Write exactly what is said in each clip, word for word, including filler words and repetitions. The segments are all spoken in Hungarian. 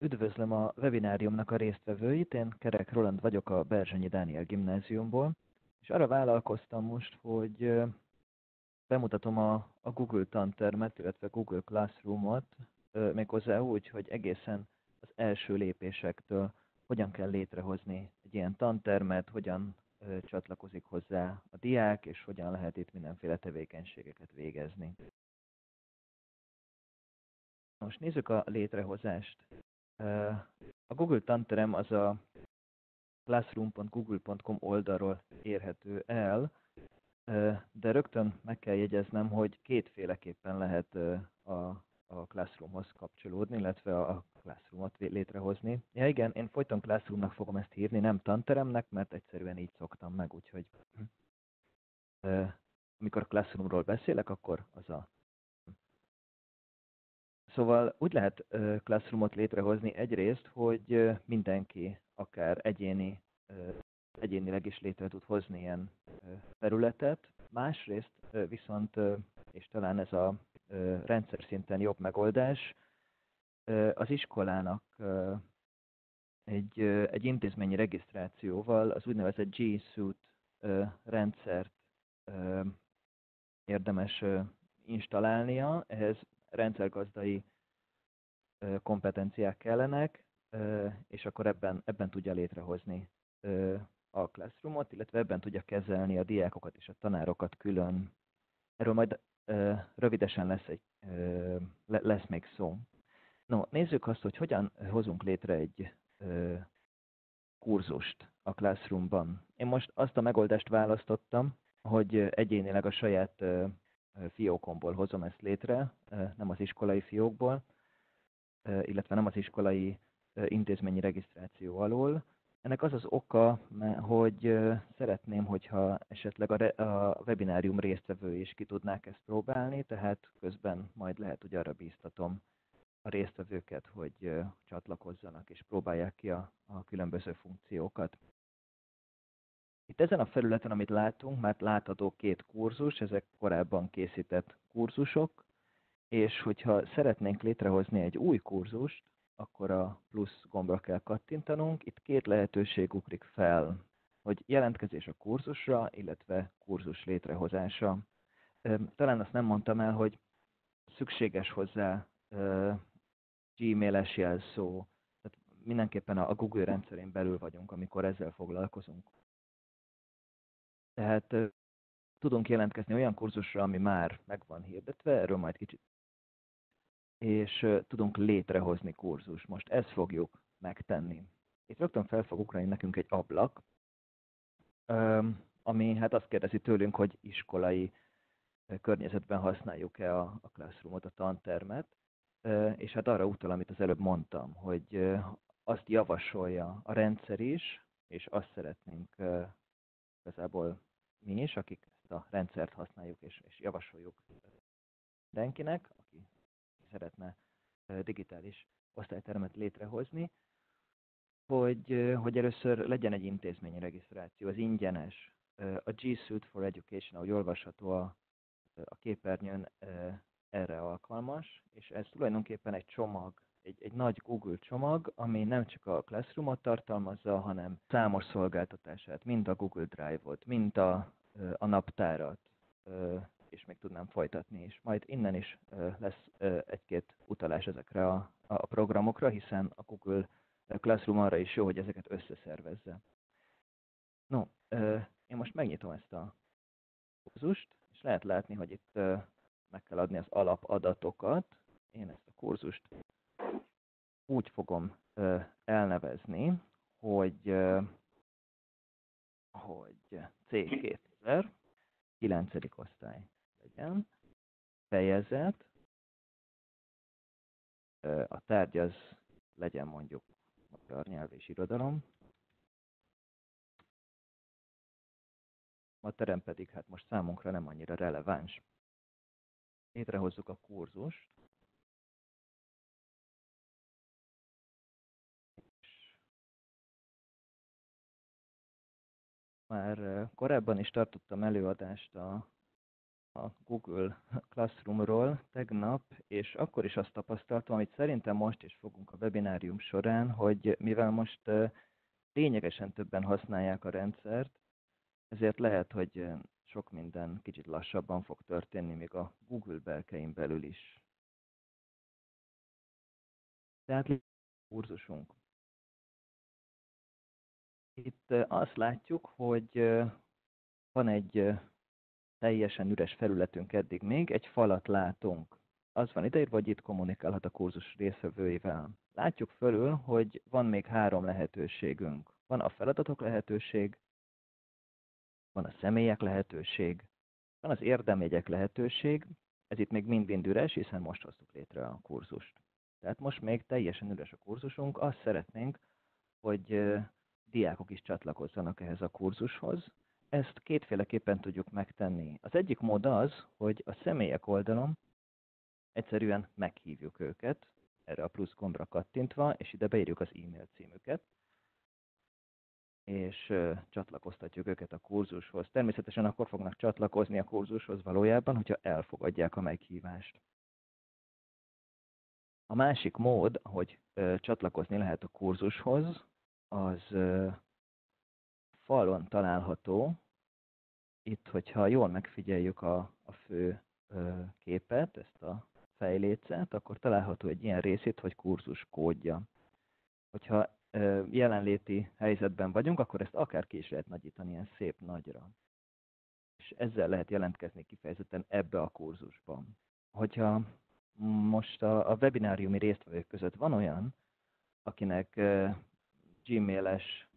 Üdvözlöm a webináriumnak a résztvevőit, én Kerek Roland vagyok a Berzsenyi Dániel Gimnáziumból, és arra vállalkoztam most, hogy bemutatom a, a Google Tanteremet, illetve Google Classroomot, méghozzá úgy, hogy egészen az első lépésektől hogyan kell létrehozni egy ilyen tantermet, hogyan csatlakozik hozzá a diák, és hogyan lehet itt mindenféle tevékenységeket végezni. Most nézzük a létrehozást. A Google Tanterem az a classroom pont google pont com oldalról érhető el, de rögtön meg kell jegyeznem, hogy kétféleképpen lehet a, a Classroomhoz kapcsolódni, illetve a Classroomot létrehozni. Ja igen, én folyton Classroomnak fogom ezt hívni, nem Tanteremnek, mert egyszerűen így szoktam meg, úgyhogy amikor Classroomról beszélek, akkor az a... Szóval úgy lehet Classroomot létrehozni egyrészt, hogy mindenki akár egyéni, egyénileg is létre tud hozni ilyen területet. Másrészt viszont, és talán ez a rendszer szinten jobb megoldás, az iskolának egy, egy intézményi regisztrációval az úgynevezett G-Suite rendszert érdemes installálnia, ehhez rendszergazdai kompetenciák kellenek, és akkor ebben, ebben tudja létrehozni a Classroomot, illetve ebben tudja kezelni a diákokat és a tanárokat külön. Erről majd rövidesen lesz, egy, lesz még szó. No, nézzük azt, hogy hogyan hozunk létre egy kurzust a Classroomban. Én most azt a megoldást választottam, hogy egyénileg a saját fiókomból hozom ezt létre, nem az iskolai fiókból, illetve nem az iskolai intézményi regisztráció alól. Ennek az az oka, hogy szeretném, hogyha esetleg a webinárium résztvevői is ki tudnák ezt próbálni, tehát közben majd lehet, hogy arra bíztatom a résztvevőket, hogy csatlakozzanak és próbálják ki a, a különböző funkciókat. Itt ezen a felületen, amit látunk, már látható két kurzus, ezek korábban készített kurzusok, és hogyha szeretnénk létrehozni egy új kurzust, akkor a plusz gombra kell kattintanunk. Itt két lehetőség ugrik fel, hogy jelentkezés a kurzusra, illetve kurzus létrehozása. Talán azt nem mondtam el, hogy szükséges hozzá Gmail-es jelszó, tehát mindenképpen a Google rendszerén belül vagyunk, amikor ezzel foglalkozunk. Tehát tudunk jelentkezni olyan kurzusra, ami már meg van hirdetve, erről majd kicsit, és tudunk létrehozni kurzust. Most ezt fogjuk megtenni. Itt rögtön fel fog ugrani nekünk egy ablak, ami hát azt kérdezi tőlünk, hogy iskolai környezetben használjuk-e a Classroomot, a tantermet, és hát arra utal, amit az előbb mondtam, hogy azt javasolja a rendszer is, és azt szeretnénk igazából mi is, akik ezt a rendszert használjuk és, és javasoljuk mindenkinek, aki szeretne digitális osztálytermet létrehozni, hogy, hogy először legyen egy intézményi regisztráció, az ingyenes. A G-Suite for Education, ahogy olvasható a, a képernyőn, erre alkalmas, és ez tulajdonképpen egy csomag, egy, egy nagy Google csomag, ami nem csak a Classroomot tartalmazza, hanem számos szolgáltatását, mind a Google Drive-ot, mind a, a naptárat, és még tudnám folytatni is. Majd innen is lesz egy-két utalás ezekre a, a programokra, hiszen a Google Classroom arra is jó, hogy ezeket összeszervezze. No, én most megnyitom ezt a kurzust, és lehet látni, hogy itt meg kell adni az alapadatokat. Én ezt a kurzust úgy fogom elnevezni, hogy, hogy C kétezer, kilencedik osztály legyen, fejezet, a tárgy az legyen mondjuk magyar nyelv és irodalom, a terem pedig hát most számunkra nem annyira releváns. Létrehozzuk a kurzust. Már korábban is tartottam előadást a, a Google Classroomról tegnap, és akkor is azt tapasztaltam, amit szerintem most is fogunk a webinárium során, hogy mivel most lényegesen többen használják a rendszert, ezért lehet, hogy sok minden kicsit lassabban fog történni, még a Google belkein belül is. Tehát a kurzusunk. Itt azt látjuk, hogy van egy teljesen üres felületünk eddig még, egy falat látunk. Az van ideírva, hogy itt kommunikálhat a kurzus részvevőivel. Látjuk fölül, hogy van még három lehetőségünk. Van a feladatok lehetőség, van a személyek lehetőség, van az érdemjegyek lehetőség. Ez itt még mind-mind üres, hiszen most hoztuk létre a kurzust. Tehát most még teljesen üres a kurzusunk. Azt szeretnénk, hogy diákok is csatlakozzanak ehhez a kurzushoz. Ezt kétféleképpen tudjuk megtenni. Az egyik mód az, hogy a személyek oldalon egyszerűen meghívjuk őket, erre a plusz gombra kattintva, és ide beírjuk az e-mail címüket, és csatlakoztatjuk őket a kurzushoz. Természetesen akkor fognak csatlakozni a kurzushoz valójában, hogyha elfogadják a meghívást. A másik mód, hogy csatlakozni lehet a kurzushoz, az falon található. Itt, hogyha jól megfigyeljük a, a fő képet, ezt a fejlécet, akkor található egy ilyen rész itt, hogy kurzus kódja. Hogyha jelenléti helyzetben vagyunk, akkor ezt akár ki is lehet nagyítani ilyen szép nagyra. És ezzel lehet jelentkezni kifejezetten ebbe a kurzusban. Hogyha most a, a webináriumi résztvevők között van olyan, akinek Gmail-es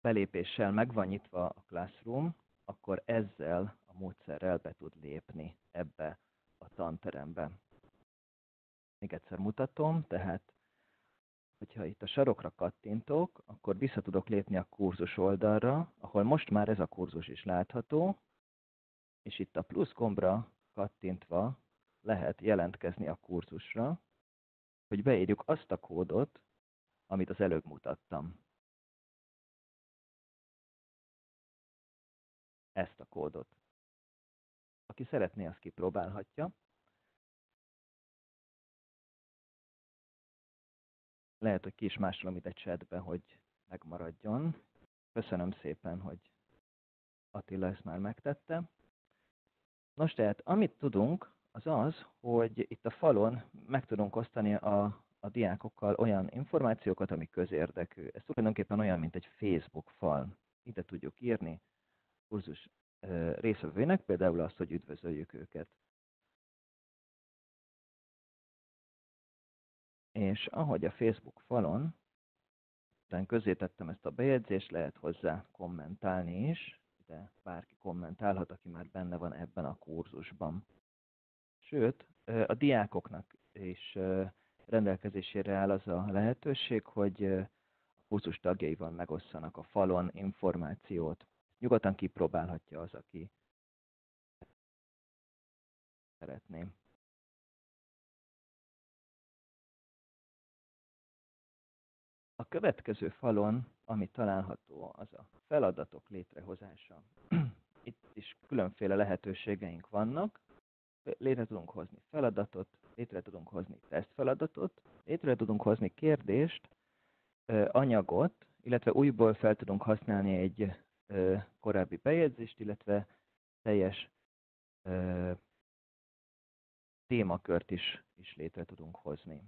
belépéssel meg van nyitva a Classroom, akkor ezzel a módszerrel be tud lépni ebbe a tanterembe. Még egyszer mutatom, tehát hogyha itt a sarokra kattintok, akkor vissza tudok lépni a kurzus oldalra, ahol most már ez a kurzus is látható, és itt a plusz gombra kattintva lehet jelentkezni a kurzusra, hogy beírjuk azt a kódot, amit az előbb mutattam. Ezt a kódot. Aki szeretné, azt kipróbálhatja. Lehet, hogy ki is másolom itt egy chatbe, hogy megmaradjon. Köszönöm szépen, hogy Attila ezt már megtette. Nos, tehát amit tudunk, az az, hogy itt a falon meg tudunk osztani a, a diákokkal olyan információkat, ami közérdekű. Ez tulajdonképpen olyan, mint egy Facebook fal. Ide tudjuk írni a kurzus részvevőinek, például azt, hogy üdvözöljük őket. És ahogy a Facebook falon, utána közzétettem ezt a bejegyzést, lehet hozzá kommentálni is, de bárki kommentálhat, aki már benne van ebben a kurzusban. Sőt, a diákoknak is rendelkezésére áll az a lehetőség, hogy a kurzus tagjaival megosszanak a falon információt. Nyugodtan kipróbálhatja az, aki szeretné. A következő falon, ami található, az a feladatok létrehozása. Itt is különféle lehetőségeink vannak. Létre tudunk hozni feladatot, létre tudunk hozni tesztfeladatot, létre tudunk hozni kérdést, anyagot, illetve újból fel tudunk használni egy korábbi bejegyzést, illetve teljes témakört is, is létre tudunk hozni.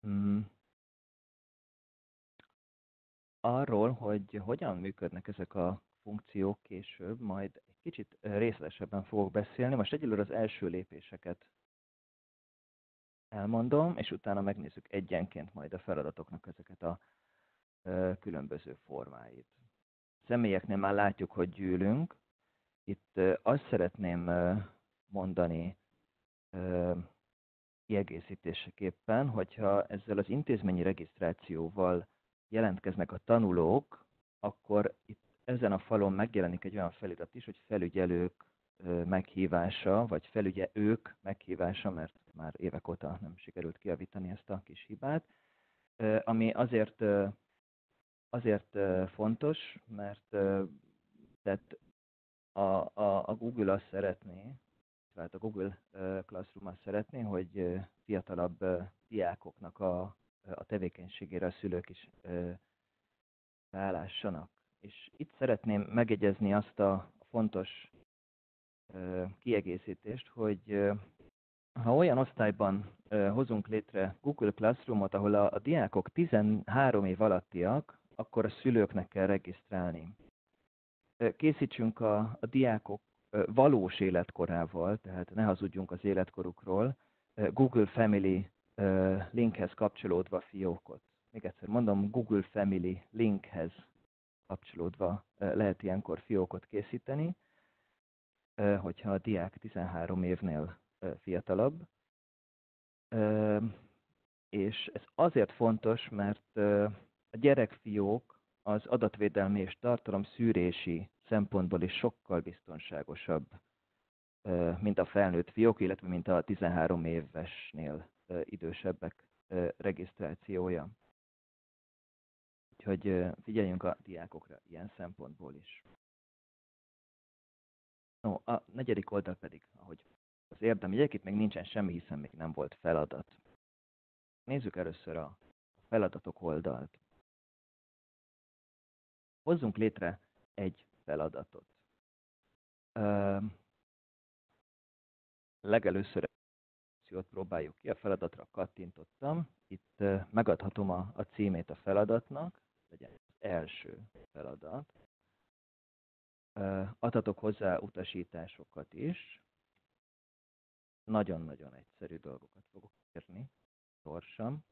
Hmm. Arról, hogy hogyan működnek ezek a funkciók később, majd egy kicsit részletesebben fogok beszélni. Most egyelőre az első lépéseket elmondom, és utána megnézzük egyenként majd a feladatoknak ezeket a különböző formáit. A személyeknél már látjuk, hogy gyűlünk. Itt azt szeretném mondani kiegészítéseképpen, hogyha ezzel az intézményi regisztrációval jelentkeznek a tanulók, akkor itt ezen a falon megjelenik egy olyan felirat is, hogy felügyelők meghívása, vagy felügye ők meghívása, mert már évek óta nem sikerült kijavítani ezt a kis hibát, ami azért azért fontos, mert tehát a, a, a Google azt szeretné, tehát a Google Classroom azt szeretné, hogy fiatalabb diákoknak a, a tevékenységére a szülők is rálássanak. És itt szeretném megjegyezni azt a fontos kiegészítést, hogy ha olyan osztályban hozunk létre Google Classroomot, ahol a, a diákok tizenhárom év alattiak, akkor a szülőknek kell regisztrálni. Készítsünk a, a diákok valós életkorával, tehát ne hazudjunk az életkorukról, Google Family Linkhez kapcsolódva fiókot. Még egyszer mondom, Google Family Linkhez kapcsolódva lehet ilyenkor fiókot készíteni, hogyha a diák tizenhárom évnél fiatalabb. És ez azért fontos, mert a gyerekfiók az adatvédelmi és tartalomszűrési szempontból is sokkal biztonságosabb, mint a felnőtt fiók, illetve mint a tizenhárom évesnél idősebbek regisztrációja. Úgyhogy figyeljünk a diákokra ilyen szempontból is. No, a negyedik oldal pedig, ahogy az érdemjegyek, itt még nincsen semmi, hiszen még nem volt feladat. Nézzük először a feladatok oldalt. Hozzunk létre egy feladatot. Ö, legelőször próbáljuk ki, a feladatra kattintottam. Itt megadhatom a, a címét a feladatnak, legyen az első feladat. Ö, adhatok hozzá utasításokat is. Nagyon-nagyon egyszerű dolgokat fogok írni, gyorsan.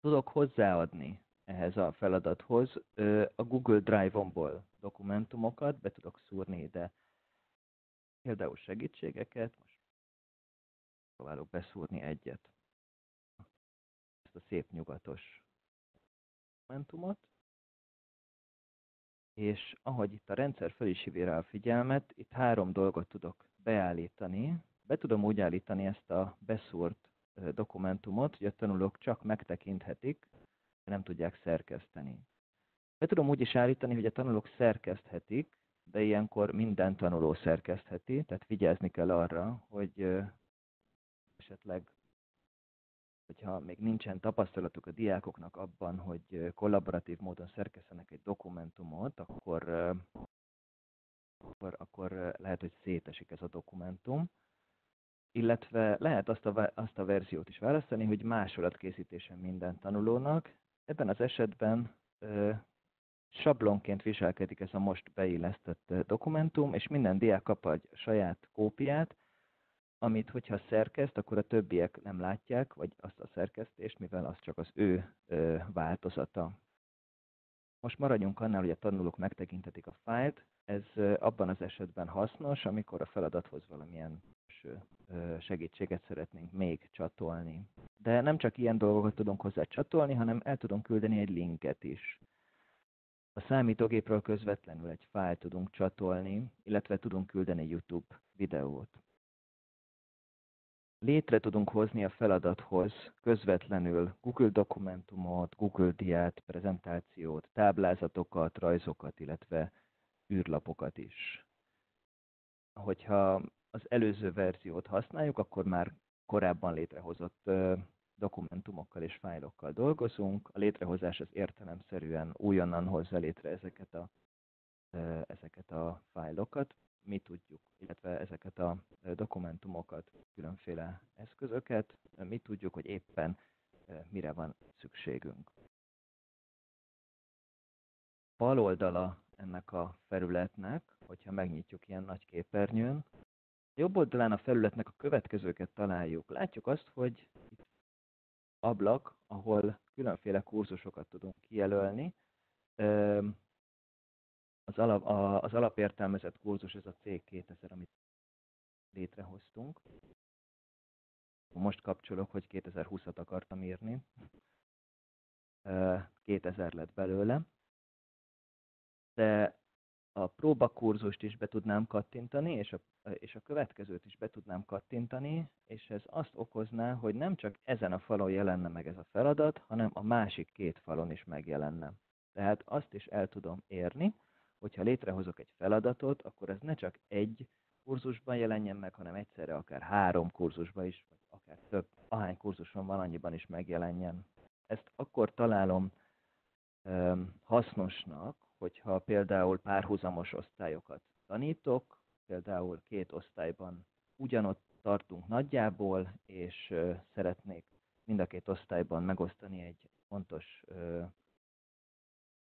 Tudok hozzáadni ehhez a feladathoz a Google Drive-omból dokumentumokat, be tudok szúrni ide például segítségeket, most próbálok beszúrni egyet, ezt a szép nyugatos dokumentumot, és ahogy itt a rendszer fel is hívja rá a figyelmet, itt három dolgot tudok beállítani, be tudom úgy állítani ezt a beszúrt dokumentumot, hogy a tanulók csak megtekinthetik, nem tudják szerkeszteni. Be tudom úgy is állítani, hogy a tanulók szerkeszthetik, de ilyenkor minden tanuló szerkesztheti, tehát vigyázni kell arra, hogy esetleg, hogyha még nincsen tapasztalatuk a diákoknak abban, hogy kollaboratív módon szerkesztenek egy dokumentumot, akkor, akkor, akkor lehet, hogy szétesik ez a dokumentum. Illetve lehet azt a, azt a verziót is választani, hogy másolatkészítésen minden tanulónak. Ebben az esetben ö, sablonként viselkedik ez a most beillesztett dokumentum, és minden diák kap egy saját kópiát, amit hogyha szerkeszt, akkor a többiek nem látják, vagy azt a szerkesztést, mivel az csak az ő ö, változata. Most maradjunk annál, hogy a tanulók megtekintetik a fájlt. Ez ö, abban az esetben hasznos, amikor a feladathoz valamilyen segítséget szeretnénk még csatolni. De nem csak ilyen dolgokat tudunk hozzá csatolni, hanem el tudunk küldeni egy linket is. A számítógépről közvetlenül egy fájlt tudunk csatolni, illetve tudunk küldeni YouTube videót. Létre tudunk hozni a feladathoz közvetlenül Google dokumentumot, Google diát, prezentációt, táblázatokat, rajzokat, illetve űrlapokat is. Hogyha az előző verziót használjuk, akkor már korábban létrehozott dokumentumokkal és fájlokkal dolgozunk. A létrehozás az értelemszerűen újonnan hozza létre ezeket a, ezeket a fájlokat. Mi tudjuk, illetve ezeket a dokumentumokat, különféle eszközöket, mi tudjuk, hogy éppen mire van szükségünk. Bal oldala ennek a felületnek, hogyha megnyitjuk ilyen nagy képernyőn, jobb oldalán a felületnek a következőket találjuk. Látjuk azt, hogy itt ablak, ahol különféle kurzusokat tudunk kijelölni. Az, alap, az alapértelmezett kurzus, ez a cé kétezer, amit létrehoztunk. Most kapcsolok, hogy kétezer-húszat akartam írni. kétezer lett belőle. De a próbakurzust is be tudnám kattintani, és a, és a következőt is be tudnám kattintani, és ez azt okozná, hogy nem csak ezen a falon jelenne meg ez a feladat, hanem a másik két falon is megjelenne. Tehát azt is el tudom érni, hogyha létrehozok egy feladatot, akkor ez ne csak egy kurzusban jelenjen meg, hanem egyszerre akár három kurzusban is, vagy akár több, ahány kurzuson van, annyiban is megjelenjen. Ezt akkor találom hasznosnak, hogyha például párhuzamos osztályokat tanítok, például két osztályban ugyanott tartunk nagyjából, és szeretnék mind a két osztályban megosztani egy fontos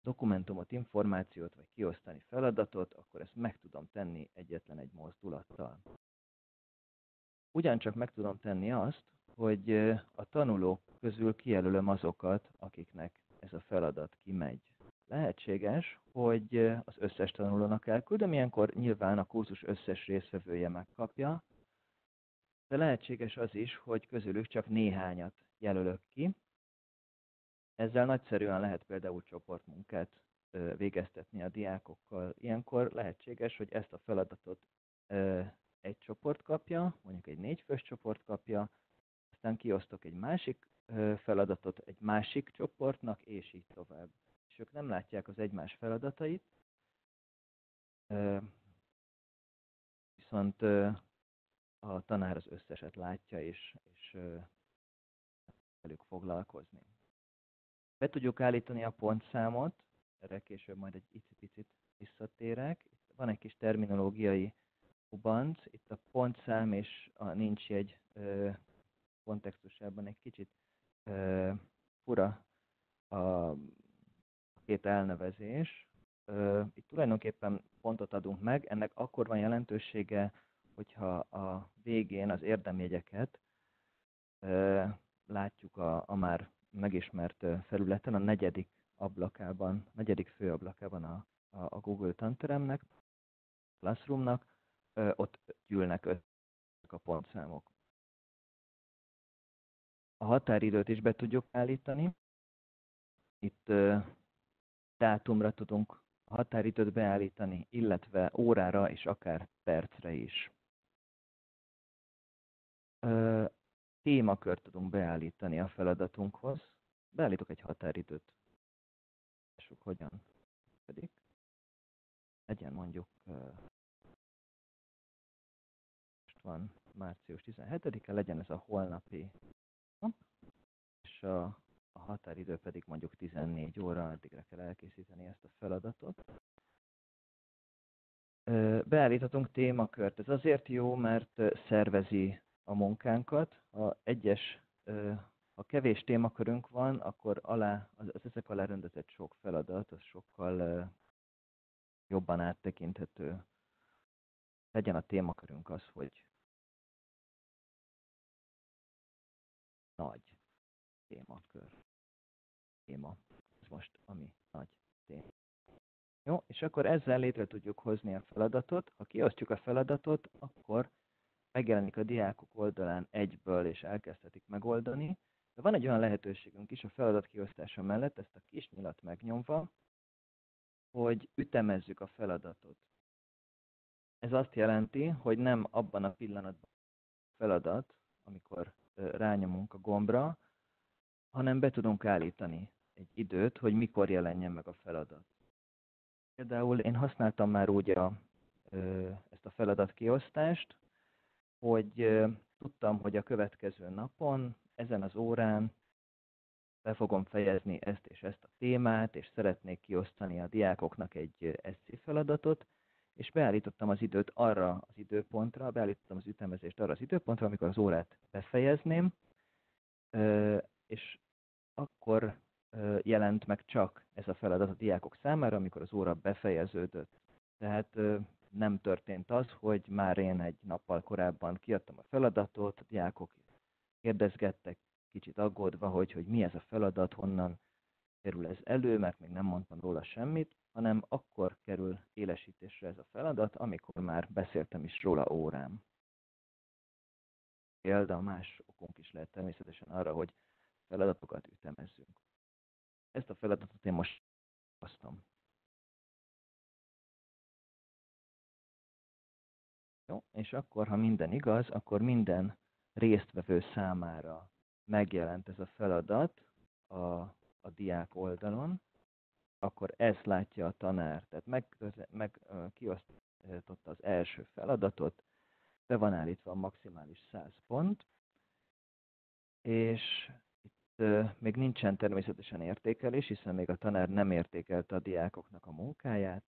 dokumentumot, információt, vagy kiosztani feladatot, akkor ezt meg tudom tenni egyetlen egy mozdulattal. Ugyancsak meg tudom tenni azt, hogy a tanulók közül kijelölöm azokat, akiknek ez a feladat kimegy. Lehetséges, hogy az összes tanulónak elküldöm, ilyenkor nyilván a kurzus összes résztvevője megkapja, de lehetséges az is, hogy közülük csak néhányat jelölök ki. Ezzel nagyszerűen lehet például csoportmunkát végeztetni a diákokkal. Ilyenkor lehetséges, hogy ezt a feladatot egy csoport kapja, mondjuk egy négyfős csoport kapja, aztán kiosztok egy másik feladatot egy másik csoportnak, és így tovább. És ők nem látják az egymás feladatait, viszont a tanár az összeset látja, és, és velük foglalkozni. Be tudjuk állítani a pontszámot, erre később majd egy icipicit visszatérek. Itt van egy kis terminológiai kubanc, itt a pontszám és a nincs jegy kontextusában egy kicsit fura a két elnevezés. Itt tulajdonképpen pontot adunk meg, ennek akkor van jelentősége, hogyha a végén az érdemjegyeket látjuk a, a már megismert felületen, a negyedik ablakában, negyedik főablakában a, a Google Tanteremnek, Classroomnak, ott gyűlnek össze a pontszámok. A határidőt is be tudjuk állítani. Itt dátumra tudunk a határidőt beállítani, illetve órára és akár percre is. Témakört tudunk beállítani a feladatunkhoz. Beállítok egy határidőt. Lássuk, hogyan pedig. Legyen mondjuk, most van március tizenhetedike, legyen ez a holnapi nap, és a, a határidő pedig mondjuk tizennégy óra, addigra kell elkészíteni ezt a feladatot. Beállíthatunk témakört. Ez azért jó, mert szervezi a munkánkat. Ha egyes, ha kevés témakörünk van, akkor alá, az, az ezek alá rendezett sok feladat, az sokkal jobban áttekinthető. Legyen a témakörünk az, hogy nagy témakör. Téma. Ez most ami nagy téma. Jó, és akkor ezzel létre tudjuk hozni a feladatot. Ha kiosztjuk a feladatot, akkor megjelenik a diákok oldalán egyből, és elkezdhetik megoldani. De van egy olyan lehetőségünk is a feladat kiosztása mellett, ezt a kis nyilat megnyomva, hogy ütemezzük a feladatot. Ez azt jelenti, hogy nem abban a pillanatban a feladat, amikor rányomunk a gombra, hanem be tudunk állítani egy időt, hogy mikor jelenjen meg a feladat. Például én használtam már úgy a, ezt a feladatkiosztást, hogy tudtam, hogy a következő napon, ezen az órán be fogom fejezni ezt és ezt a témát, és szeretnék kiosztani a diákoknak egy eszé feladatot, és beállítottam az időt arra az időpontra, beállítottam az ütemezést arra az időpontra, amikor az órát befejezném, és akkor jelent meg csak ez a feladat a diákok számára, amikor az óra befejeződött. Tehát nem történt az, hogy már én egy nappal korábban kiadtam a feladatot, a diákok kérdezgettek kicsit aggódva, hogy, hogy mi ez a feladat, honnan kerül ez elő, mert még nem mondtam róla semmit, hanem akkor kerül élesítésre ez a feladat, amikor már beszéltem is róla órám. Például más okunk is lehet természetesen arra, hogy feladatokat ütemezzünk. Ezt a feladatot én most osztom. Jó, és akkor, ha minden igaz, akkor minden résztvevő számára megjelent ez a feladat a, a diák oldalon, akkor ezt látja a tanár. Tehát meg, meg kiosztotta az első feladatot, be van állítva a maximális száz pont, és itt még nincsen természetesen értékelés, hiszen még a tanár nem értékelte a diákoknak a munkáját,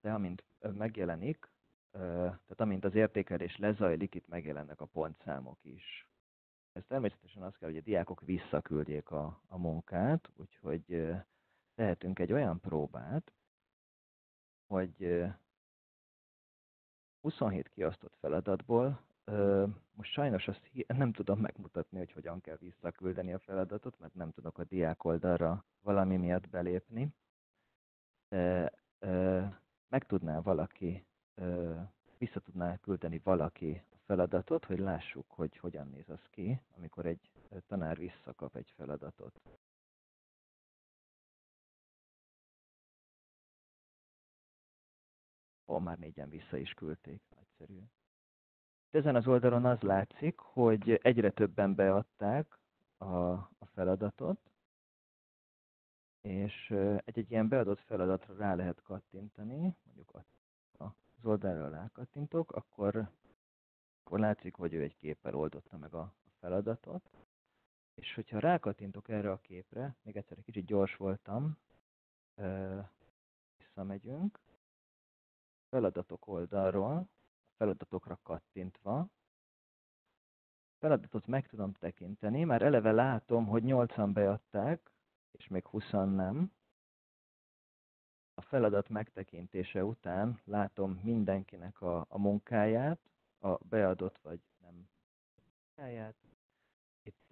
de amint megjelenik, tehát amint az értékelés lezajlik, itt megjelennek a pontszámok is. Ez természetesen az kell, hogy a diákok visszaküldjék a, a munkát, úgyhogy tehetünk egy olyan próbát, hogy huszonhét kiosztott feladatból, most sajnos azt nem tudom megmutatni, hogy hogyan kell visszaküldeni a feladatot, mert nem tudok a diák oldalra valami miatt belépni. De meg tudná valaki, vissza tudná küldeni valaki a feladatot, hogy lássuk, hogy hogyan néz az ki, amikor egy tanár visszakap egy feladatot. Ó, már négyen vissza is küldték, nagyszerű. Ezen az oldalon az látszik, hogy egyre többen beadták a, a feladatot, és egy-egy ilyen beadott feladatra rá lehet kattintani, mondjuk az oldalra rákattintok, akkor, akkor látszik, hogy ő egy képpel oldotta meg a, a feladatot, és hogyha rákattintok erre a képre, még egyszer egy kicsit gyors voltam, visszamegyünk, feladatok oldalról, feladatokra kattintva, feladatot meg tudom tekinteni, már eleve látom, hogy nyolcan beadták, és még húszan nem. A feladat megtekintése után látom mindenkinek a, a munkáját, a beadott vagy nem munkáját. Itt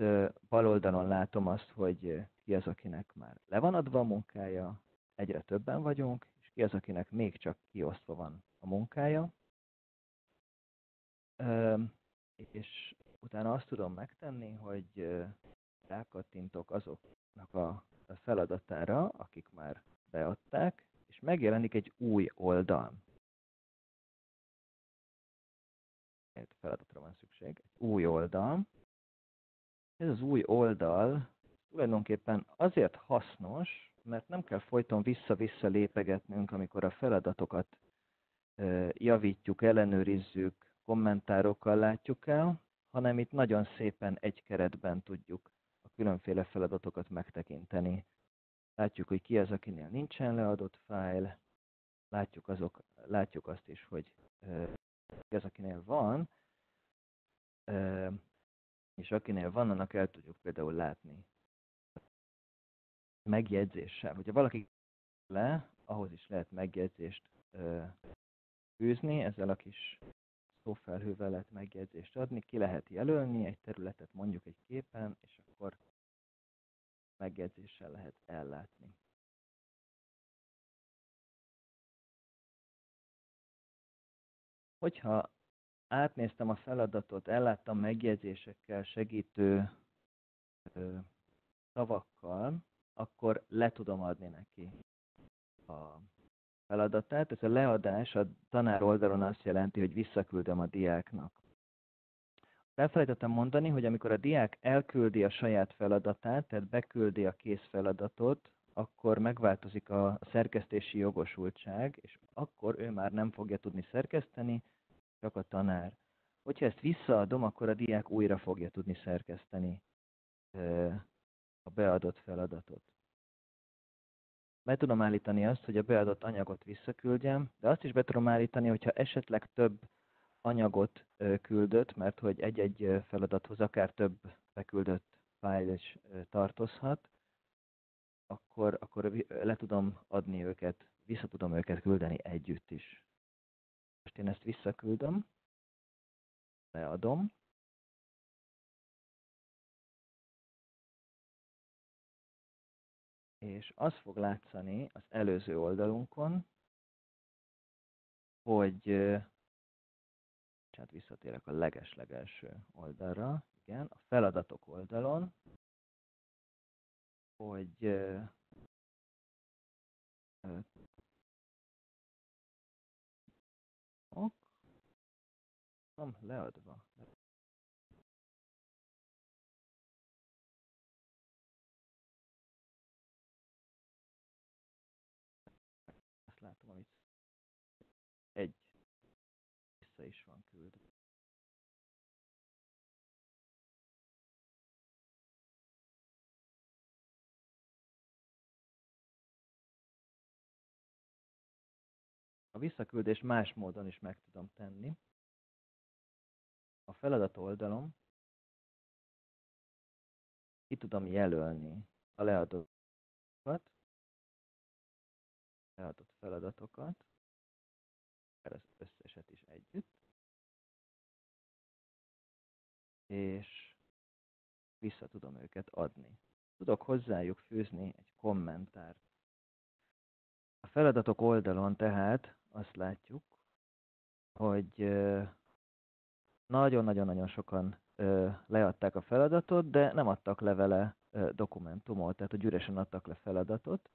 bal oldalon látom azt, hogy ki az, akinek már le van adva a munkája, egyre többen vagyunk, és ki az, akinek még csak kiosztva van a munkája. És utána azt tudom megtenni, hogy rákattintok azoknak a feladatára, akik már beadták, és megjelenik egy új oldal. Egy feladatra van szükség, egy új oldal. Ez az új oldal tulajdonképpen azért hasznos, mert nem kell folyton vissza-vissza lépegetnünk, amikor a feladatokat javítjuk, ellenőrizzük, kommentárokkal látjuk el, hanem itt nagyon szépen egy keretben tudjuk a különféle feladatokat megtekinteni. Látjuk, hogy ki az, akinél nincsen leadott fájl, látjuk, azok, látjuk azt is, hogy ki az, akinél van, és akinél van, annak el tudjuk például látni megjegyzéssel. Hogyha valaki le, ahhoz is lehet megjegyzést fűzni, ezzel a kis szófelhővel lehet megjegyzést adni, ki lehet jelölni egy területet mondjuk egy képen, és akkor megjegyzéssel lehet ellátni. Hogyha átnéztem a feladatot, elláttam megjegyzésekkel, segítő ö, szavakkal, akkor le tudom adni neki a feladatát. Ez a leadás a tanár oldalon azt jelenti, hogy visszaküldöm a diáknak. Elfelejtettem mondani, hogy amikor a diák elküldi a saját feladatát, tehát beküldi a kész feladatot, akkor megváltozik a szerkesztési jogosultság, és akkor ő már nem fogja tudni szerkeszteni, csak a tanár. Hogyha ezt visszaadom, akkor a diák újra fogja tudni szerkeszteni a beadott feladatot. Be tudom állítani azt, hogy a beadott anyagot visszaküldjem, de azt is be tudom állítani, hogyha esetleg több anyagot küldött, mert hogy egy-egy feladathoz akár több beküldött fájl is tartozhat, akkor, akkor le tudom adni őket, vissza tudom őket küldeni együtt is. Most én ezt visszaküldöm, leadom. És az fog látszani az előző oldalunkon, hogy hát visszatérek a leges-legelső oldalra, igen, a feladatok oldalon, hogy ö, ö, ok, nem leadva. vissza is van küldve. A visszaküldést más módon is meg tudom tenni. A feladat oldalon ki tudom jelölni a leadókat, leadott feladatokat, az összeset is együtt, és vissza tudom őket adni. Tudok hozzájuk fűzni egy kommentárt. A feladatok oldalon tehát azt látjuk, hogy nagyon-nagyon-nagyon sokan leadták a feladatot, de nem adtak le vele dokumentumot, tehát hogy üresen adtak le feladatot.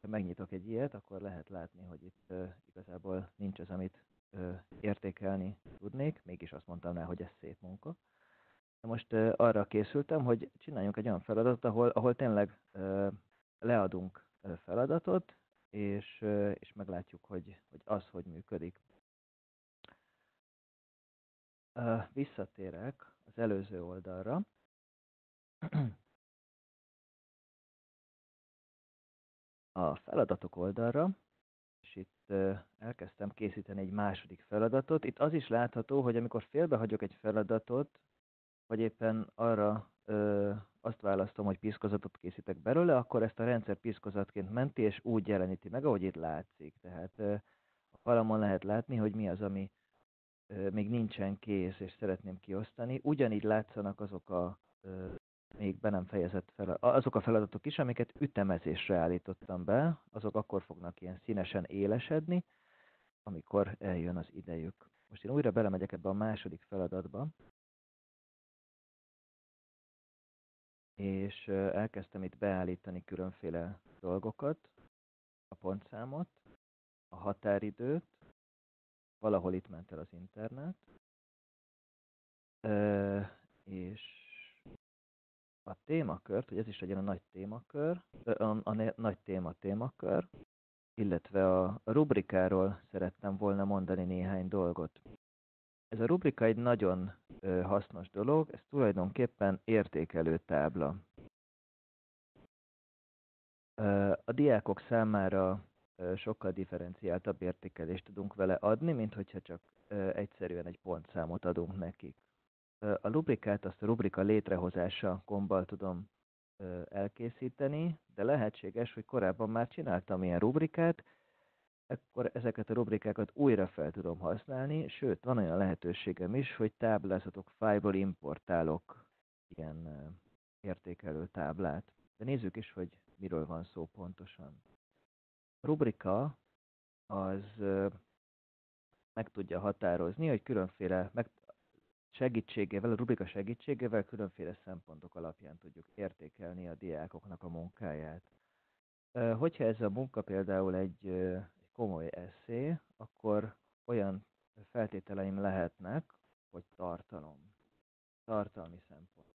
Ha megnyitok egy ilyet, akkor lehet látni, hogy itt uh, igazából nincs az, amit uh, értékelni tudnék. Mégis azt mondtam rá, hogy ez szép munka. De most uh, arra készültem, hogy csináljunk egy olyan feladatot, ahol, ahol tényleg uh, leadunk uh, feladatot, és, uh, és meglátjuk, hogy, hogy az, hogy működik. Uh, visszatérek az előző oldalra. A feladatok oldalra, és itt elkezdtem készíteni egy második feladatot. Itt az is látható, hogy amikor félbehagyok egy feladatot, vagy éppen arra ö, azt választom, hogy piszkozatot készítek belőle, akkor ezt a rendszer piszkozatként menti, és úgy jeleníti meg, ahogy itt látszik. Tehát ö, a falamon lehet látni, hogy mi az, ami ö, még nincsen kész, és szeretném kiosztani. Ugyanígy látszanak azok a... Ö, még be nem fejezett fel, azok a feladatok is, amiket ütemezésre állítottam be, azok akkor fognak ilyen színesen élesedni, amikor eljön az idejük. Most én újra belemegyek ebbe a második feladatba, és elkezdtem itt beállítani különféle dolgokat, a pontszámot, a határidőt, valahol itt ment el az internet, és a témakört, hogy ez is legyen a nagy témakör, a, a, a nagy téma témakör, illetve a rubrikáról szerettem volna mondani néhány dolgot. Ez a rubrika egy nagyon ö, hasznos dolog, ez tulajdonképpen értékelő tábla. A diákok számára ö, sokkal differenciáltabb értékelést tudunk vele adni, mint hogyha csak ö, egyszerűen egy pontszámot adunk nekik. A rubrikát, azt a rubrika létrehozása gombbal tudom elkészíteni, de lehetséges, hogy korábban már csináltam ilyen rubrikát, akkor ezeket a rubrikákat újra fel tudom használni, sőt, van olyan lehetőségem is, hogy táblázatok fájlból importálok ilyen értékelő táblát. De nézzük is, hogy miről van szó pontosan. A rubrika az meg tudja határozni, hogy különféle... Meg segítségével, a rubrika segítségével különféle szempontok alapján tudjuk értékelni a diákoknak a munkáját. Hogyha ez a munka például egy, egy komoly esszé, akkor olyan feltételeim lehetnek, hogy tartalom. Tartalmi szempont.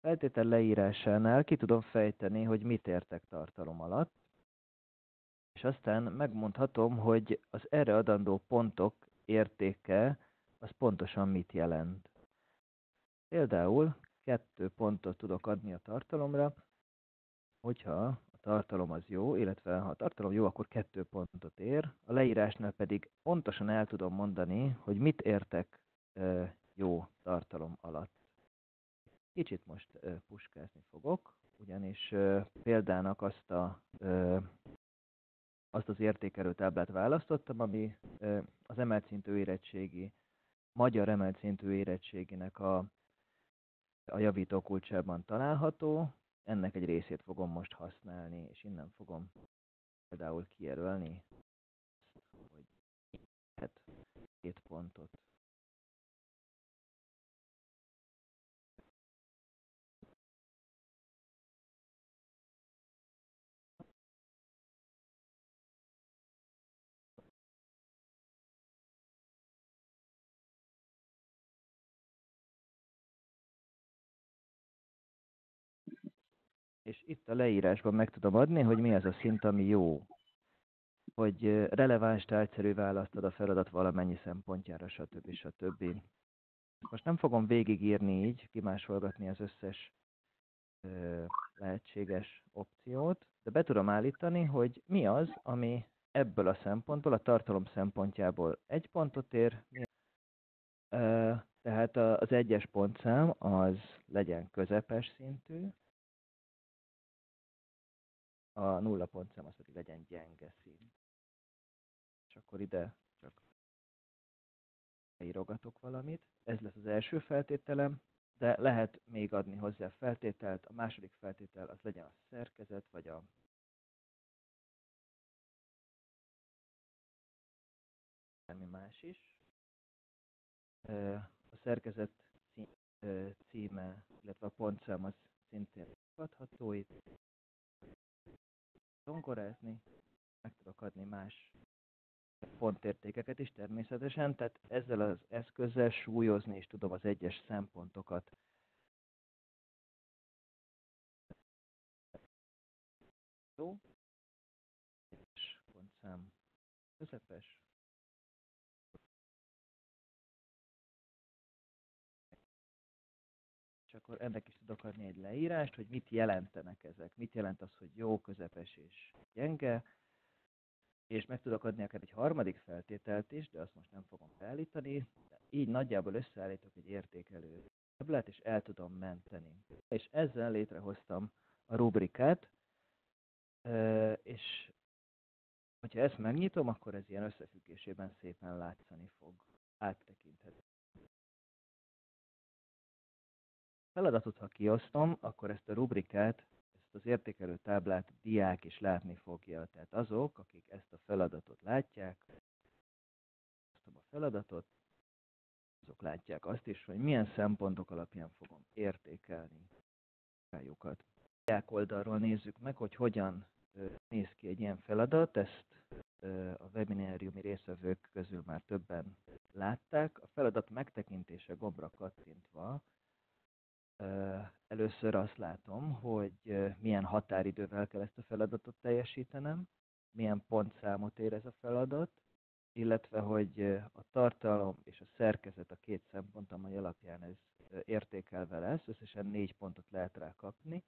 Feltétel leírásánál ki tudom fejteni, hogy mit értek tartalom alatt, és aztán megmondhatom, hogy az erre adandó pontok értéke az pontosan mit jelent. Például kettő pontot tudok adni a tartalomra, hogyha a tartalom az jó, illetve ha a tartalom jó, akkor kettő pontot ér. A leírásnál pedig pontosan el tudom mondani, hogy mit értek jó tartalom alatt. Kicsit most puskázni fogok, ugyanis példának azt a... azt az értékelő táblát választottam, ami az emelt szintű érettségi, magyar emelt szintű érettséginek a, a javító kulcsában található. Ennek egy részét fogom most használni, és innen fogom például kijelölni, hogy hát, két pontot. És itt a leírásban meg tudom adni, hogy mi az a szint, ami jó. hogy releváns, tárgyszerű választ ad a feladat valamennyi szempontjára, stb. stb. Most nem fogom végigírni így, kimásolgatni az összes ö, lehetséges opciót, de be tudom állítani, hogy mi az, ami ebből a szempontból, a tartalom szempontjából egy pontot ér, ö, tehát az egyes pontszám az legyen közepes szintű, a nulla pontszám az pedig legyen gyenge szint. És akkor ide csak írogatok valamit. Ez lesz az első feltételem, de lehet még adni hozzá feltételt. A második feltétel az legyen a szerkezet, vagy a valami más is. A szerkezet címe, illetve a pontszám az szintén adható itt. Zongorázni, meg tudok adni más pontértékeket is természetesen, tehát ezzel az eszközzel súlyozni is tudom az egyes szempontokat. Jó, és pontszám közepes. Akkor ennek is tudok adni egy leírást, hogy mit jelentenek ezek. Mit jelent az, hogy jó, közepes és gyenge. És meg tudok adni akár egy harmadik feltételt is, de azt most nem fogom beállítani. Így nagyjából összeállítok egy értékelő táblát, és el tudom menteni. És ezzel létrehoztam a rubrikát, és hogyha ezt megnyitom, akkor ez ilyen összefüggésében szépen látszani fog, áttekinthető. A feladatot, ha kiosztom, akkor ezt a rubrikát, ezt az értékelő táblát diák is látni fogja. Tehát azok, akik ezt a feladatot látják, osztom a feladatot, azok látják azt is, hogy milyen szempontok alapján fogom értékelni munkájukat. A diák oldalról nézzük meg, hogy hogyan néz ki egy ilyen feladat. Ezt a webináriumi résztvevők közül már többen látták. A feladat megtekintése gombra kattintva először azt látom, hogy milyen határidővel kell ezt a feladatot teljesítenem, milyen pontszámot ér ez a feladat, illetve hogy a tartalom és a szerkezet a két szempont, amely alapján ez értékelve lesz, összesen négy pontot lehet rá kapni.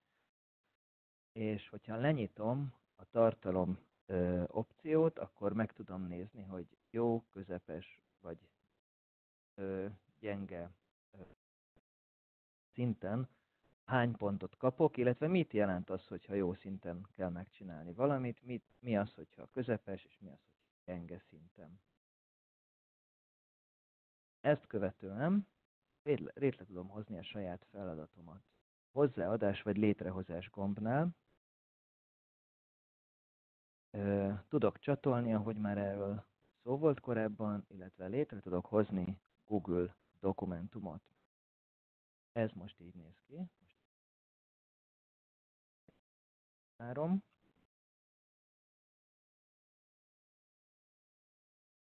És hogyha lenyitom a tartalom opciót, akkor meg tudom nézni, hogy jó, közepes vagy gyenge szinten hány pontot kapok, illetve mit jelent az, hogyha jó szinten kell megcsinálni valamit, mit, mi az, hogyha közepes, és mi az, hogy gyenge szinten. Ezt követően létre tudom hozni a saját feladatomat. Hozzáadás vagy létrehozás gombnál tudok csatolni, ahogy már erről szó volt korábban, illetve létre tudok hozni Google dokumentumot. Ez most így néz ki. Három.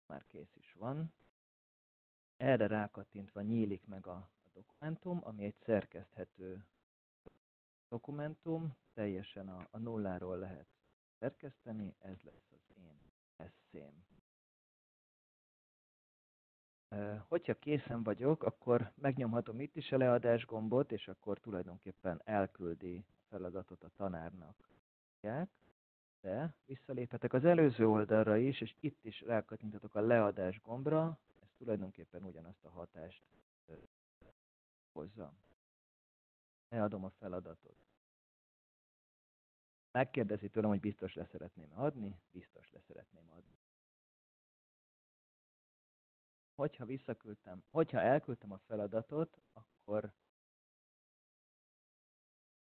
Már kész is van. Erre rákattintva nyílik meg a dokumentum, ami egy szerkeszthető dokumentum. Teljesen a, a nulláról lehet szerkeszteni. Ez lesz az én eszém. Hogyha készen vagyok, akkor megnyomhatom itt is a leadás gombot, és akkor tulajdonképpen elküldi a feladatot a tanárnak. De visszaléphetek az előző oldalra is, és itt is rákattintatok a leadás gombra, ez tulajdonképpen ugyanazt a hatást hozza. Eladom a feladatot. Megkérdezi tőlem, hogy biztos le szeretném adni, biztos le szeretném adni. Hogyha visszaküldtem, hogyha elküldtem a feladatot, akkor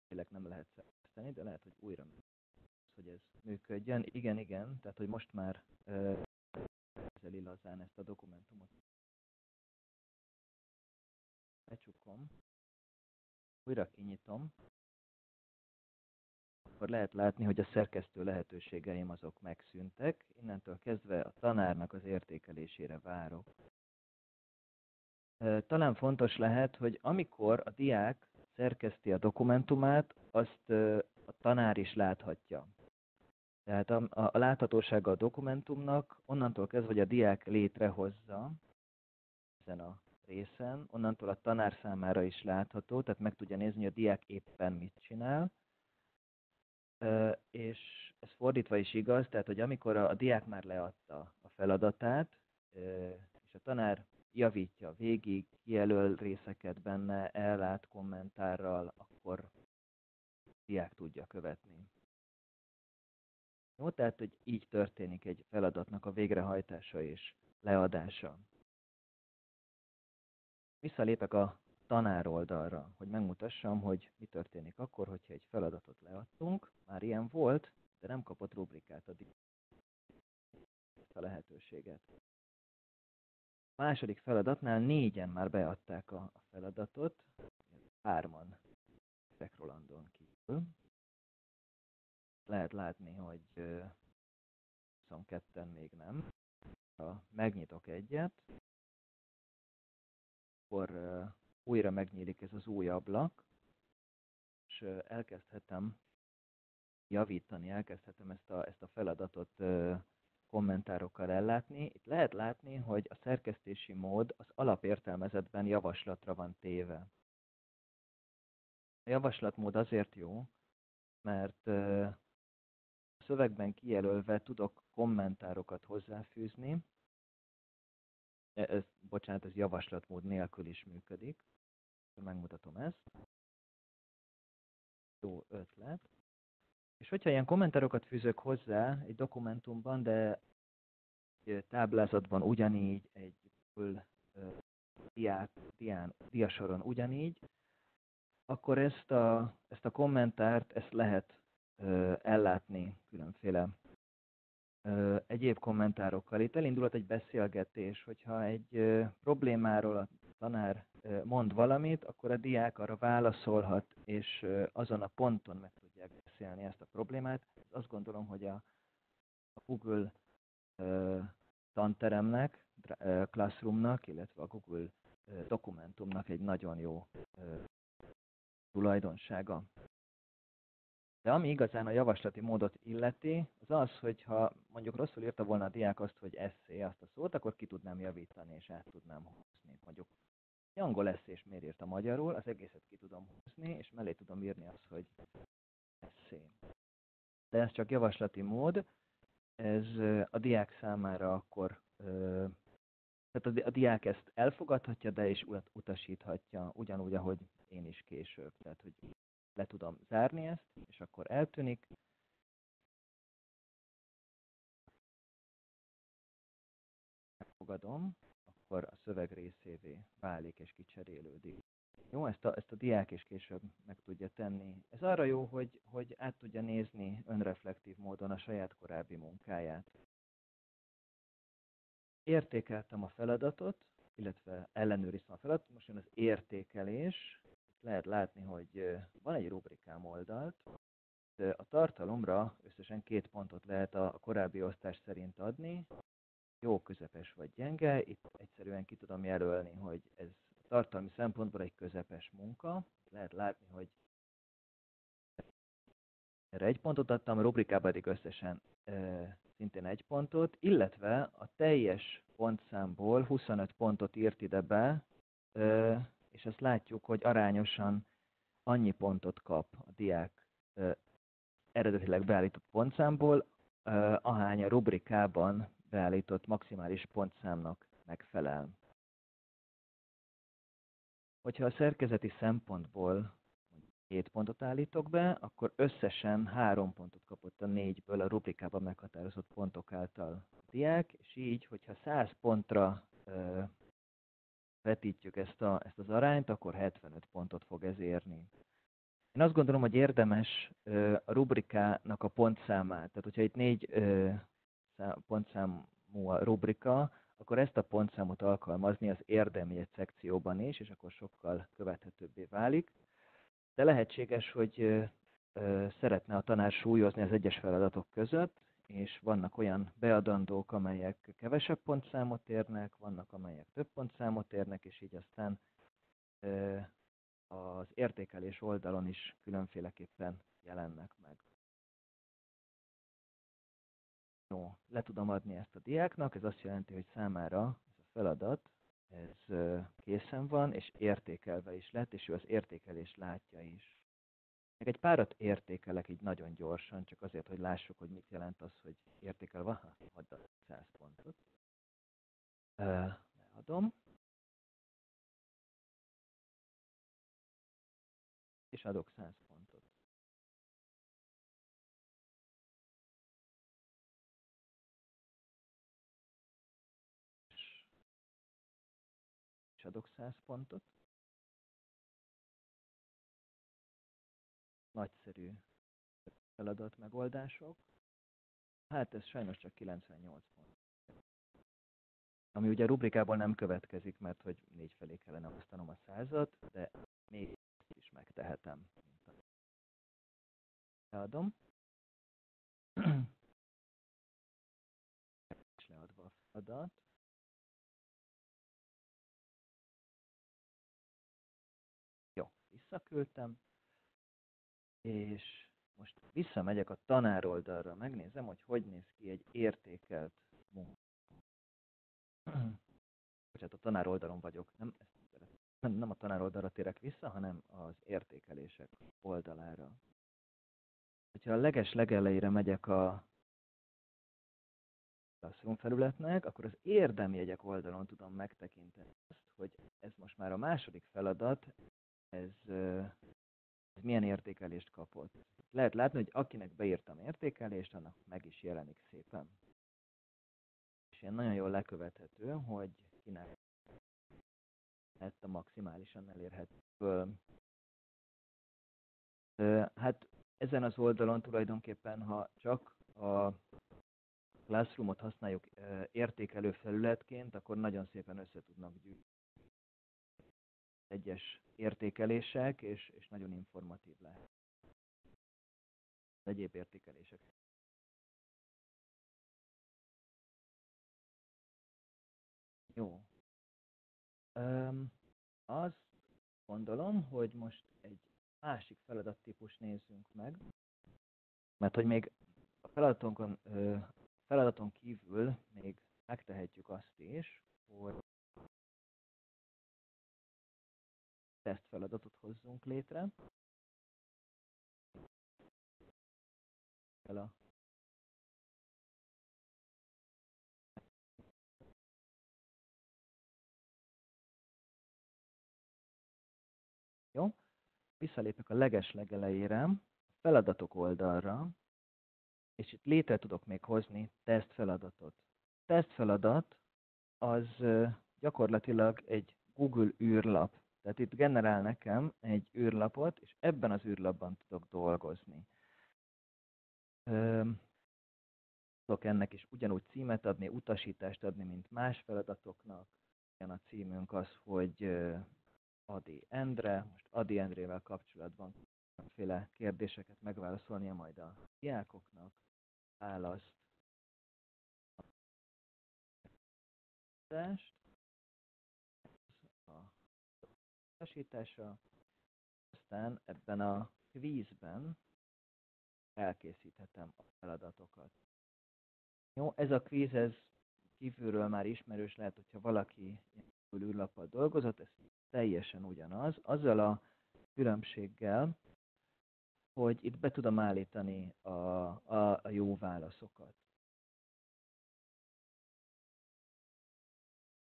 tényleg nem lehet szerkeszteni, de lehet, hogy újra működik, hogy ez működjön. Igen, igen, tehát hogy most már kezeli lazán ezt a dokumentumot. Becsukom, újra kinyitom, akkor lehet látni, hogy a szerkesztő lehetőségeim azok megszűntek. Innentől kezdve a tanárnak az értékelésére várok. Talán fontos lehet, hogy amikor a diák szerkeszti a dokumentumát, azt a tanár is láthatja. Tehát a, a, a láthatósága a dokumentumnak onnantól kezdve, hogy a diák létrehozza ezen a részen, onnantól a tanár számára is látható, tehát meg tudja nézni, hogy a diák éppen mit csinál. És ez fordítva is igaz, tehát hogy amikor a, a diák már leadta a feladatát, és a tanár javítja végig, kijelöl részeket benne, ellát kommentárral, akkor a diák tudja követni. Jó, tehát, hogy így történik egy feladatnak a végrehajtása és leadása. Visszalépek a tanár oldalra, hogy megmutassam, hogy mi történik akkor, hogyha egy feladatot leadtunk. Már ilyen volt, de nem kapott rubrikát a diák, ezt a lehetőséget. A második feladatnál négyen már beadták a feladatot, hárman Kerek Rolandon kívül. Lehet látni, hogy huszonketten még nem. Ha megnyitok egyet, akkor újra megnyílik ez az új ablak, és elkezdhetem javítani, elkezdhetem ezt a, ezt a feladatot kommentárokkal ellátni. Itt lehet látni, hogy a szerkesztési mód az alapértelmezetben javaslatra van téve. A javaslatmód azért jó, mert a szövegben kijelölve tudok kommentárokat hozzáfűzni. Ez, bocsánat, ez javaslatmód nélkül is működik. Megmutatom ezt. Jó ötlet. És hogyha ilyen kommentárokat fűzök hozzá egy dokumentumban, de egy táblázatban ugyanígy, egy diát, dián, diasoron ugyanígy, akkor ezt a, ezt a kommentárt ezt lehet ö, ellátni különféle ö, egyéb kommentárokkal. Itt elindulhat egy beszélgetés, hogyha egy ö, problémáról a tanár ö, mond valamit, akkor a diák arra válaszolhat, és ö, azon a ponton meg tudják beszélni ezt a problémát. Azt gondolom, hogy a, a Google ö, Tanteremnek, ö, Classroomnak, illetve a Google ö, dokumentumnak egy nagyon jó ö, tulajdonsága. De ami igazán a javaslati módot illeti, az az, hogyha mondjuk rosszul írta volna a diák azt, hogy eszé azt a szót, akkor ki tudnám javítani és át tudnám húzni. Mondjuk angol eszés miért írta magyarul, az egészet ki tudom húzni, és mellé tudom írni azt, hogy eszé. De ez csak javaslati mód, ez a diák számára akkor, tehát a diák ezt elfogadhatja, de is utasíthatja, ugyanúgy, ahogy én is később. Tehát, hogy le tudom zárni ezt, és akkor eltűnik. Elfogadom, akkor a szöveg részévé válik és kicserélődik. Jó, ezt a, ezt a diák is később meg tudja tenni. Ez arra jó, hogy, hogy át tudja nézni önreflektív módon a saját korábbi munkáját. Értékeltem a feladatot, illetve ellenőriztem a feladatot. Most jön az értékelés. Lehet látni, hogy van egy rubrikám oldalt, a tartalomra összesen két pontot lehet a korábbi osztás szerint adni, jó, közepes vagy gyenge, itt egyszerűen ki tudom jelölni, hogy ez a tartalmi szempontból egy közepes munka, lehet látni, hogy erre egy pontot adtam, a rubrikában pedig összesen e, szintén egy pontot, illetve a teljes pontszámból huszonöt pontot írt ide be, e, és ezt látjuk, hogy arányosan annyi pontot kap a diák eh, eredetileg beállított pontszámból, eh, ahány a rubrikában beállított maximális pontszámnak megfelel. Hogyha a szerkezeti szempontból két pontot állítok be, akkor összesen három pontot kapott a négyből a rubrikában meghatározott pontok által a diák, és így, hogyha száz pontra eh, vetítjük ezt, a, ezt az arányt, akkor hetvenöt pontot fog ez érni. Én azt gondolom, hogy érdemes a rubrikának a pontszámát, tehát hogyha itt négy pontszámú a rubrika, akkor ezt a pontszámot alkalmazni az érdemi szekcióban is, és akkor sokkal követhetőbbé válik. De lehetséges, hogy szeretne a tanár súlyozni az egyes feladatok között, és vannak olyan beadandók, amelyek kevesebb pontszámot érnek, vannak, amelyek több pontszámot érnek, és így aztán az értékelés oldalon is különféleképpen jelennek meg. No, le tudom adni ezt a diáknak, ez azt jelenti, hogy számára ez a feladat ez készen van, és értékelve is lett, és ő az értékelést látja is. Meg egy párat értékelek így nagyon gyorsan, csak azért, hogy lássuk, hogy mit jelent az, hogy értékel valaha, add a száz pontot. Leadom. És adok száz pontot. És adok száz pontot. Nagyszerű feladat megoldások. Hát ez sajnos csak kilencvennyolc pont. Ami ugye a rubrikából nem következik, mert hogy négy felé kellene osztanom a százat, de még is megtehetem. Leadom. És leadva a feladat. Jó, visszaküldtem. És most visszamegyek a tanár oldalra, megnézem, hogy hogy néz ki egy értékelt munka. Bocsánat, a tanár oldalon vagyok, nem, nem, nem a tanár oldalra térek vissza, hanem az értékelések oldalára. Ha a leges legelejére megyek a Classroom felületnek, akkor az érdemjegyek oldalon tudom megtekinteni azt, hogy ez most már a második feladat, ez... ez milyen értékelést kapott. Lehet látni, hogy akinek beírtam értékelést, annak meg is jelenik szépen. És ilyen nagyon jól lekövethető, hogy kinek lett a maximálisan elérhetőből. Hát ezen az oldalon tulajdonképpen, ha csak a Classroom-ot használjuk értékelő felületként, akkor nagyon szépen össze tudnak gyűjteni egyes értékelések, és, és nagyon informatív lehet. Az egyéb értékelések. Jó. Azt gondolom, hogy most egy másik feladattípust nézzünk meg, mert hogy még a feladatonkon, feladaton kívül még megtehetjük azt is, hogy tesztfeladatot hozzunk létre. Jó, visszalépek a legeslegelejére, a feladatok oldalra, és itt létre tudok még hozni tesztfeladatot. A tesztfeladat az gyakorlatilag egy Google űrlap. Tehát itt generál nekem egy űrlapot, és ebben az űrlapban tudok dolgozni. Tudok ennek is ugyanúgy címet adni, utasítást adni, mint más feladatoknak. Ilyen a címünk az, hogy Adi Endre. Most Adi Endrével kapcsolatban különféle kérdéseket megválaszolnia majd a diákoknak. Választ. Aztán ebben a kvízben elkészíthetem a feladatokat. Jó, ez a kvíz, ez kívülről már ismerős lehet, hogyha valaki űrlappal dolgozott, ez teljesen ugyanaz, azzal a különbséggel, hogy itt be tudom állítani a, a, a jó válaszokat.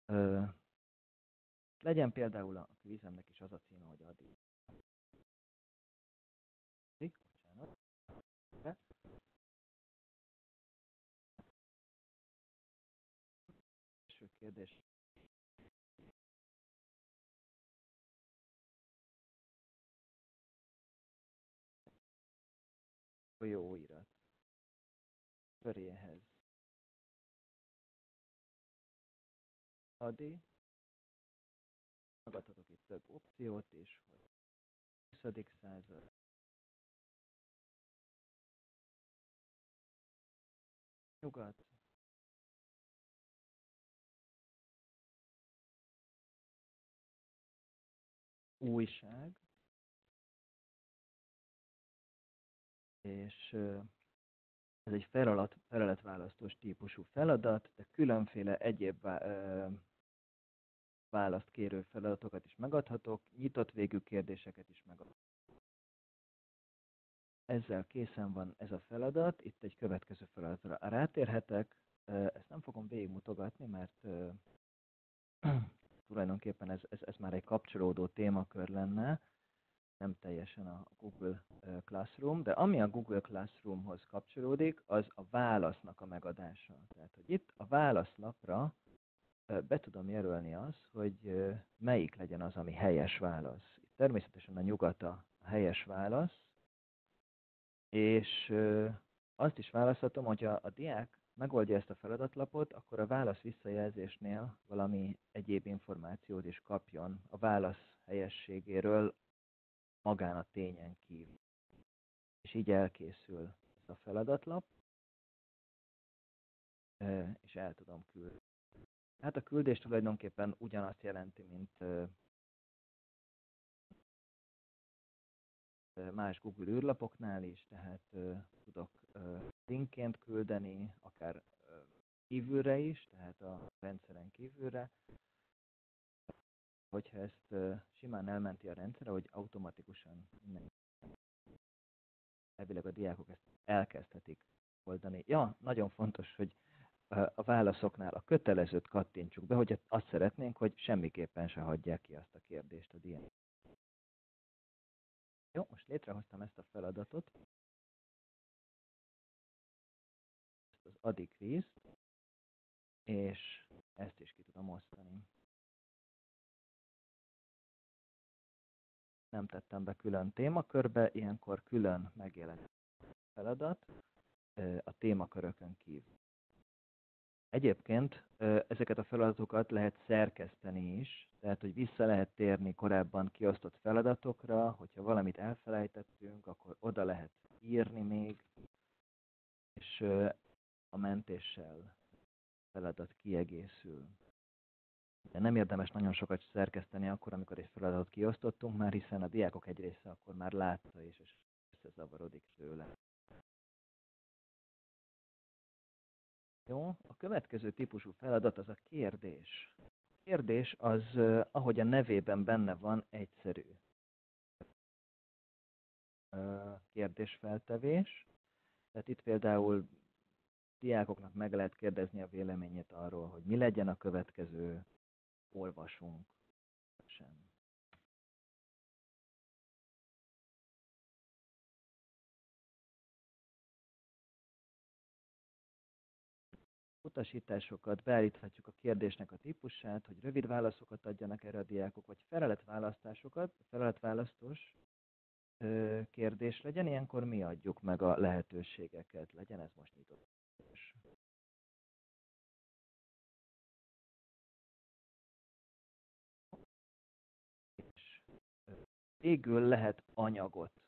Ö, Legyen például a kvízemnek is az a címe, hogy Adi. Első kérdés. Jó irat. Köréhez. Adi. Megadhatok itt több opciót is, hogy huszadik század. Nyugat. Újság. És Ez egy feladat, feladatválasztós típusú feladat, de különféle egyéb választ kérő feladatokat is megadhatok, nyitott végű kérdéseket is megadhatok. Ezzel készen van ez a feladat, itt egy következő feladatra rátérhetek. Ezt nem fogom végigmutogatni, mert tulajdonképpen ez, ez, ez már egy kapcsolódó témakör lenne, nem teljesen a Google Classroom, de ami a Google Classroomhoz kapcsolódik, az a válasznak a megadása. Tehát, hogy itt a válaszlapra be tudom jelölni azt, hogy melyik legyen az, ami helyes válasz. Itt természetesen a nyugata a helyes válasz, és azt is választhatom, hogyha a diák megoldja ezt a feladatlapot, akkor a válasz visszajelzésnél valami egyéb információt is kapjon a válasz helyességéről magán a tényen kívül. És így elkészül ez a feladatlap, és el tudom küldeni. Hát a küldés tulajdonképpen ugyanazt jelenti, mint más Google űrlapoknál is, tehát uh, tudok uh, linkként küldeni, akár uh, kívülre is, tehát a rendszeren kívülre. Hogyha ezt uh, simán elmenti a rendszerre, hogy automatikusan minden. Elvileg a diákok ezt elkezdhetik oldani. Ja, nagyon fontos, hogy uh, a válaszoknál a kötelezőt kattintsuk be, hogy azt szeretnénk, hogy semmiképpen se hagyják ki azt a kérdést a diák. Jó, most létrehoztam ezt a feladatot, ezt az Adi kvízt, és ezt is ki tudom osztani. Nem tettem be külön témakörbe, ilyenkor külön megjelenik a feladat a témakörökön kívül. Egyébként ezeket a feladatokat lehet szerkeszteni is, tehát hogy vissza lehet térni korábban kiosztott feladatokra, hogyha valamit elfelejtettünk, akkor oda lehet írni még, és a mentéssel feladat kiegészül. De nem érdemes nagyon sokat szerkeszteni akkor, amikor egy feladatot kiosztottunk már, hiszen a diákok egy része akkor már látta és összezavarodik tőle. Jó, a következő típusú feladat az a kérdés. A kérdés az, ahogy a nevében benne van, egyszerű kérdésfeltevés. Tehát itt például diákoknak meg lehet kérdezni a véleményét arról, hogy mi legyen a következő olvasunk. Sem. Utasításokat beállíthatjuk a kérdésnek a típusát, hogy rövid válaszokat adjanak erre a diákok, vagy feleletválasztásokat, feleletválasztós kérdés legyen, ilyenkor mi adjuk meg a lehetőségeket, legyen ez most nyitott. És végül lehet anyagot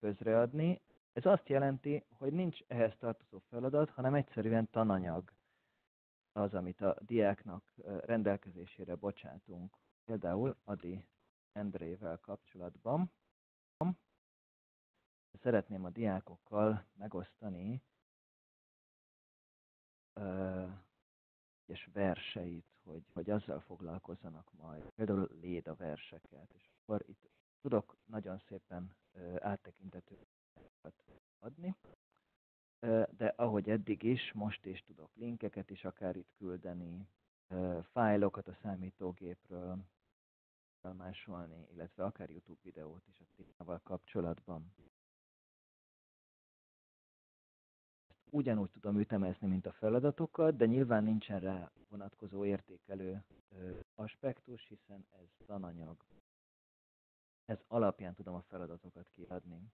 közreadni. Ez azt jelenti, hogy nincs ehhez tartozó feladat, hanem egyszerűen tananyag az, amit a diáknak rendelkezésére bocsátunk. Például Adi Endrével kapcsolatban szeretném a diákokkal megosztani egyes verseit, hogy, hogy azzal foglalkozzanak majd. Például Léda verseket. És akkor itt tudok nagyon szépen áttekintető adni, de ahogy eddig is, most is tudok linkeket is akár itt küldeni, fájlokat a számítógépről másolni, illetve akár YouTube videót is a témával kapcsolatban. Ezt ugyanúgy tudom ütemezni, mint a feladatokat, de nyilván nincsen rá vonatkozó értékelő aspektus, hiszen ez tananyag. Ez alapján tudom a feladatokat kiadni.